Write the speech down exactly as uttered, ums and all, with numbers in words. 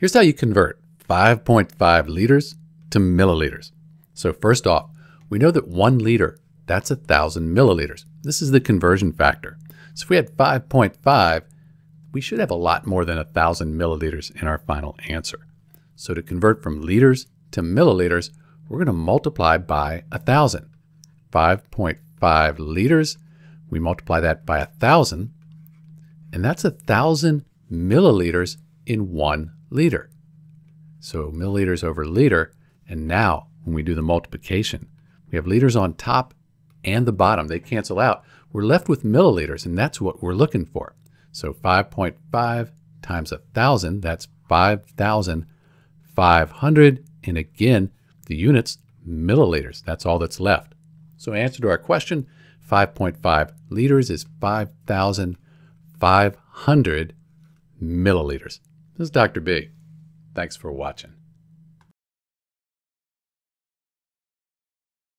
Here's how you convert five point five liters to milliliters. So first off, we know that one liter, that's a thousand milliliters. This is the conversion factor. So if we had five point five, we should have a lot more than a thousand milliliters in our final answer. So to convert from liters to milliliters, we're going to multiply by a thousand. five point five liters, we multiply that by a thousand, and that's a thousand milliliters in one liter. So milliliters over liter, and now when we do the multiplication, we have liters on top and the bottom. They cancel out. We're left with milliliters, and that's what we're looking for. So five point five times one thousand, that's five thousand five hundred, and again, the units, milliliters. That's all that's left. So in answer to our question, five point five liters is five thousand five hundred milliliters. This is Doctor B. Thanks for watching.